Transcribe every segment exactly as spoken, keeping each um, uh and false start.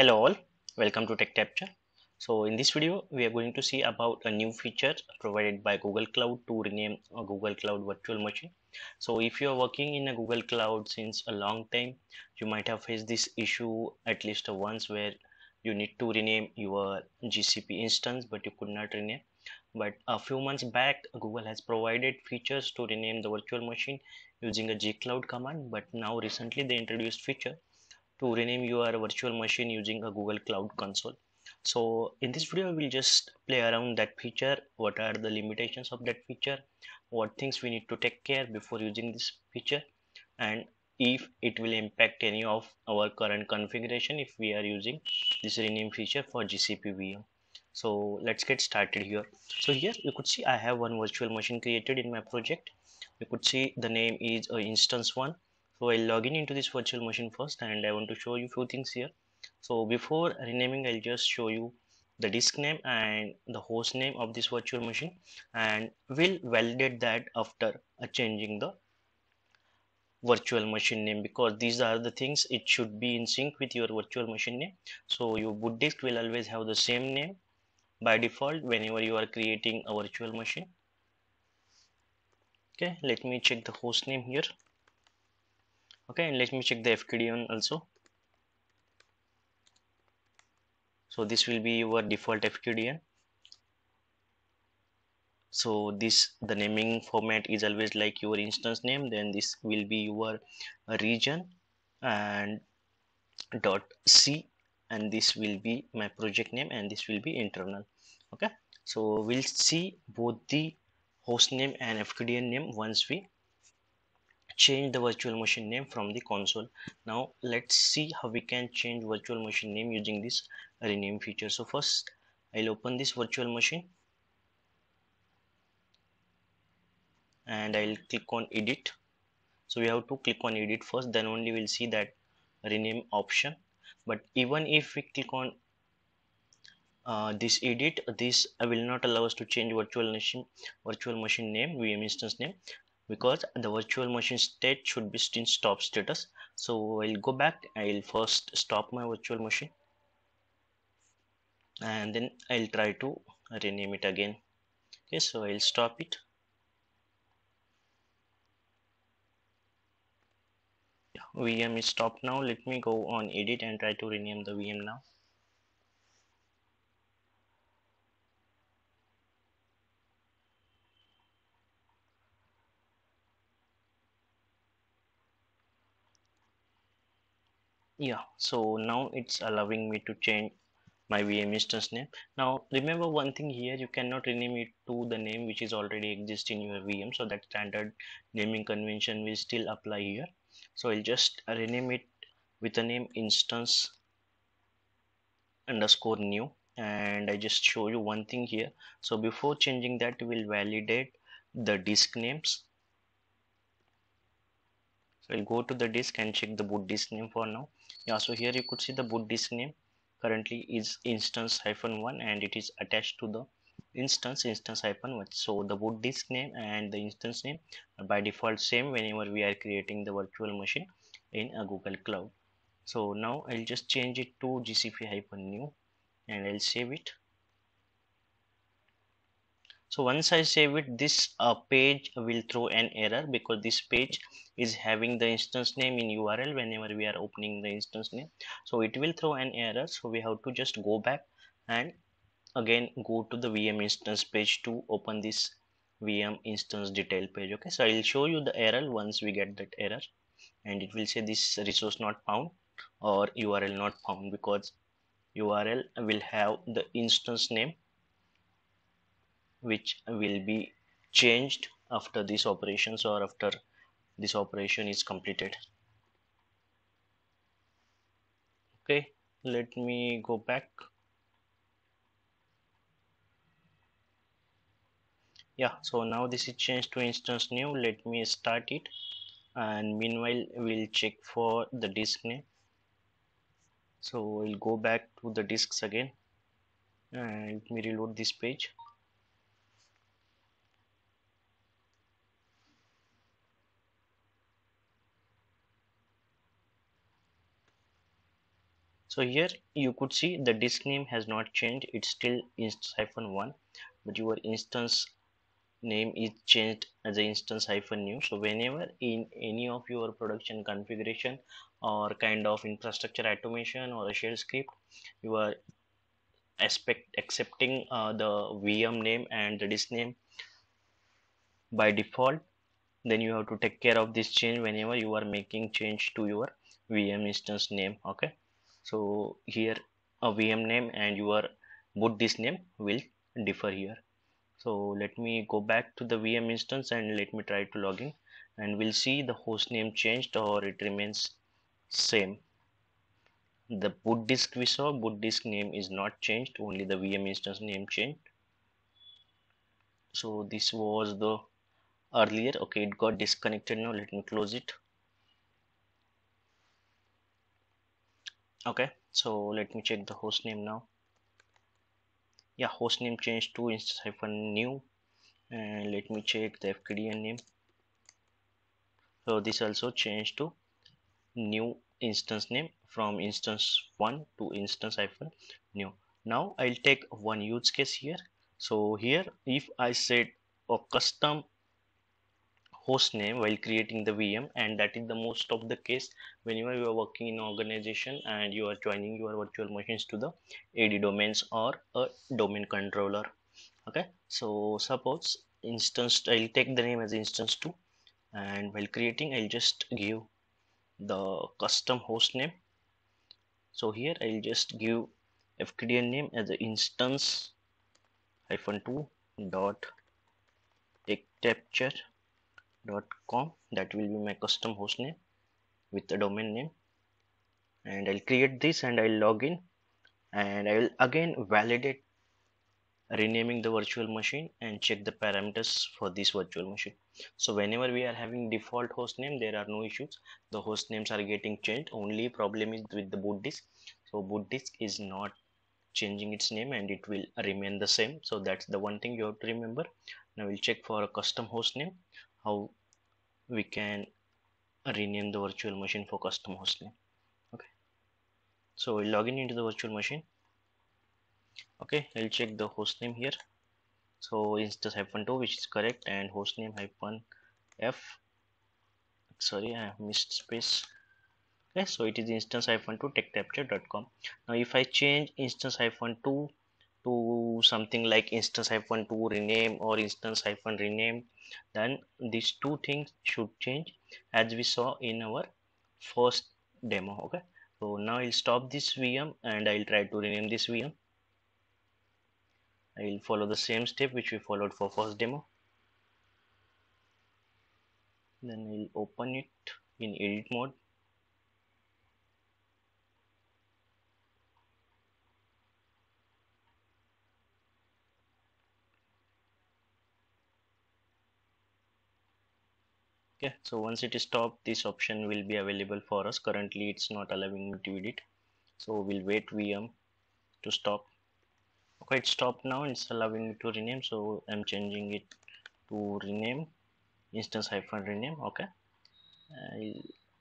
Hello all, welcome to TechTapture. So in this video we are going to see about a new feature provided by Google Cloud to rename a Google Cloud virtual machine. So if you are working in a Google Cloud since a long time, you might have faced this issue at least once where you need to rename your G C P instance but you could not rename. But a few months back Google has provided features to rename the virtual machine using a gcloud command, but now recently they introduced feature to rename your virtual machine using a Google Cloud Console. So in this video we'll just play around that feature, what are the limitations of that feature, what things we need to take care before using this feature, and if it will impact any of our current configuration if we are using this rename feature for G C P V M. So let's get started here. So here you could see I have one virtual machine created in my project. You could see the name is uh, instance one. So I'll log in into this virtual machine first and I want to show you few things here. So before renaming I'll just show you the disk name and the host name of this virtual machine, and we'll validate that after changing the virtual machine name, because these are the things it should be in sync with your virtual machine name. So your boot disk will always have the same name by default whenever you are creating a virtual machine. Okay, let me check the host name here. Okay, and let me check the F Q D N also. So this will be your default F Q D N. So this, the naming format is always like your instance name, then this will be your region and dot C, and this will be my project name and this will be internal. Okay, so we'll see both the host name and F Q D N name once we change the virtual machine name from the console. Now let's see how we can change virtual machine name using this rename feature. So first I'll open this virtual machine and I'll click on edit. So we have to click on edit first, then only we'll see that rename option. But even if we click on Uh, this edit, this will not allow us to change virtual machine virtual machine name, V M instance name, because the virtual machine state should be in stop status. So I'll go back, I'll first stop my virtual machine and then I'll try to rename it again. Okay, so I'll stop it. Yeah, V M is stopped now. Let me go on edit and try to rename the V M now. Yeah, so now it's allowing me to change my V M instance name. Now remember one thing here, you cannot rename it to the name which is already exist in your V M, so that standard naming convention will still apply here. So I'll just rename it with the name instance underscore new, and I just show you one thing here. So before changing that, we'll validate the disk names. I'll go to the disk and check the boot disk name for now. Yeah, so here you could see the boot disk name currently is instance hyphen one and it is attached to the instance instance hyphen one. So the boot disk name and the instance name are by default same whenever we are creating the virtual machine in a Google Cloud. So now I'll just change it to G C P hyphen new and I'll save it. So once I save it, this uh, page will throw an error because this page is having the instance name in U R L whenever we are opening the instance name. So it will throw an error. So we have to just go back and again go to the V M instance page to open this V M instance detail page. Okay, so I'll show you the error once we get that error, and it will say this resource not found or U R L not found, because U R L will have the instance name which will be changed after these operations or after this operation is completed. Okay, let me go back. Yeah, so now this is changed to instance new. Let me start it, and meanwhile we'll check for the disk name. So we'll go back to the disks again and let me reload this page. So here you could see the disk name has not changed, it's still instance hyphen one, but your instance name is changed as a instance hyphen new. So whenever in any of your production configuration or kind of infrastructure automation or a shell script, you are expect accepting uh, the V M name and the disk name by default, then you have to take care of this change whenever you are making change to your V M instance name. Okay, so here a V M name and your boot disk name will differ here. So let me go back to the V M instance and let me try to log in, and we'll see the host name changed or it remains same. The boot disk we saw, boot disk name is not changed, only the V M instance name changed. So this was the earlier. Okay, it got disconnected now. Let me close it. Okay, so let me check the host name now. Yeah, host name changed to instance hyphen new, and let me check the F Q D N name. So this also changed to new instance name from instance one to instance hyphen new. Now I'll take one use case here. So here if I set a custom host name while creating the V M, and that is the most of the case whenever you are working in an organization and you are joining your virtual machines to the A D domains or a domain controller. Okay, so suppose instance, I'll take the name as instance two, and while creating I'll just give the custom host name. So here I'll just give F Q D N name as the instance hyphen two dot tech tapture dot com. That will be my custom host name with the domain name, and I'll create this and I'll log in, and I will again validate renaming the virtual machine and check the parameters for this virtual machine. So whenever we are having default host name, there are no issues, the host names are getting changed. Only problem is with the boot disk. So boot disk is not changing its name and it will remain the same. So that's the one thing you have to remember. Now we'll check for a custom host name, how we can rename the virtual machine for custom host name. Okay, so we'll log in into the virtual machine. Okay, I'll check the host name here. So instance hyphen two, which is correct, and host name hyphen f, sorry, I have missed space. Okay, so it is instance hyphen two tech tapture dot com. Now if I change instance hyphen two to something like instance hyphen two rename or instance hyphen rename, then these two things should change as we saw in our first demo. Okay, so now I'll stop this V M and I'll try to rename this V M. I'll follow the same step which we followed for first demo. Then we'll open it in edit mode. Okay, so once it is stopped, this option will be available for us. Currently it's not allowing me to edit, so we'll wait V M to stop. Okay, it's stopped now, it's allowing me to rename, so I'm changing it to rename instance hyphen rename. Okay,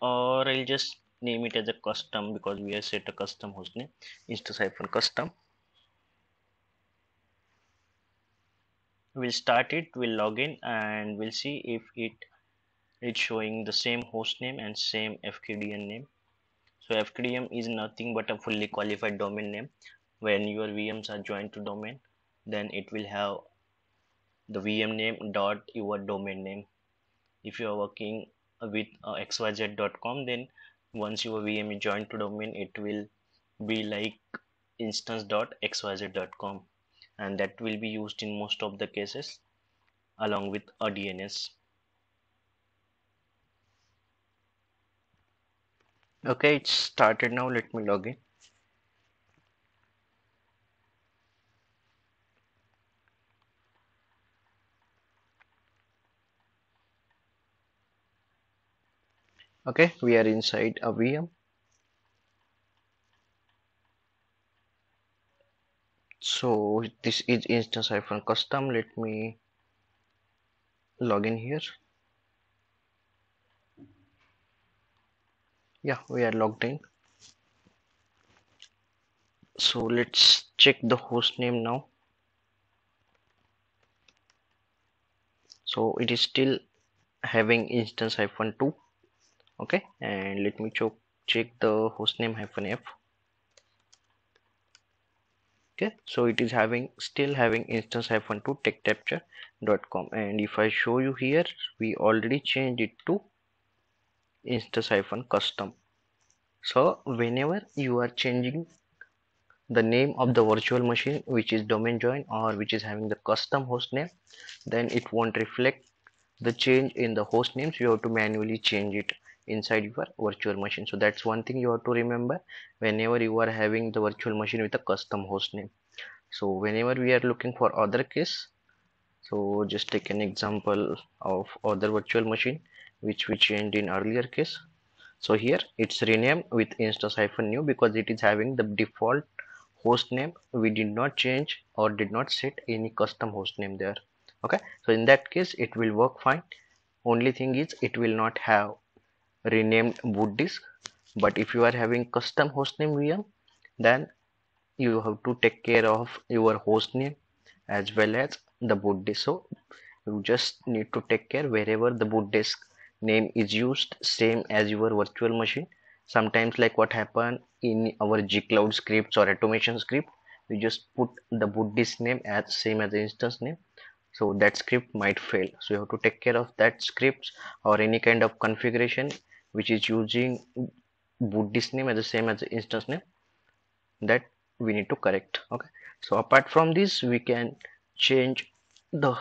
I'll, or I'll just name it as a custom because we have set a custom hostname, instance hyphen custom. We'll start it, we'll log in, and we'll see if it it's showing the same host name and same F Q D N name. So F Q D N is nothing but a fully qualified domain name. When your V Ms are joined to domain, then it will have the V M name dot your domain name. If you are working with uh, x y z dot com, then once your V M is joined to domain, it will be like instance dot x y z dot com, and that will be used in most of the cases along with a D N S. Okay, it's started now. Let me log in. Okay, we are inside a V M. So this is instance hyphen custom. Let me log in here. Yeah, we are logged in. So let's check the host name now. So it is still having instance hyphen two. Okay, and let me check check the hostname hyphen f. Okay, so it is having still having instance hyphen two tech tapture dot com, and if I show you here, we already changed it to instance hyphen custom. So whenever you are changing the name of the virtual machine which is domain join or which is having the custom host name, then it won't reflect the change in the host names. You have to manually change it inside your virtual machine. So that's one thing you have to remember whenever you are having the virtual machine with a custom host name. So whenever we are looking for other case, so just take an example of other virtual machine which we changed in earlier case. So here it's renamed with instance hyphen new because it is having the default host name. We did not change or did not set any custom host name there. Okay, so in that case it will work fine. Only thing is it will not have renamed boot disk. But if you are having custom hostname V M, then you have to take care of your hostname as well as the boot disk. So you just need to take care wherever the boot disk name is used, same as your virtual machine. Sometimes, like what happened in our G Cloud scripts or automation script, we just put the boot disk name as same as the instance name. So that script might fail. So you have to take care of that scripts or any kind of configuration which is using boot disk name as the same as the instance name, that we need to correct. Okay, so apart from this, we can change the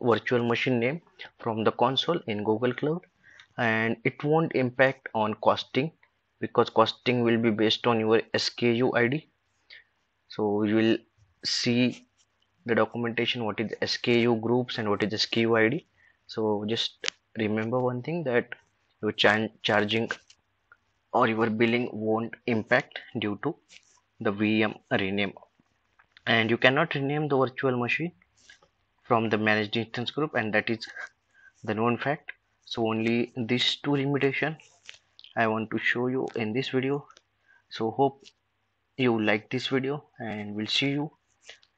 virtual machine name from the console in Google Cloud, and it won't impact on costing because costing will be based on your S K U I D. So you will see the documentation what is S K U groups and what is S K U I D. So just remember one thing, that your ch charging or your billing won't impact due to the V M rename. And you cannot rename the virtual machine from the managed instance group, and that is the known fact. So only these two limitations I want to show you in this video. So hope you like this video, and we'll see you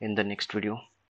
in the next video.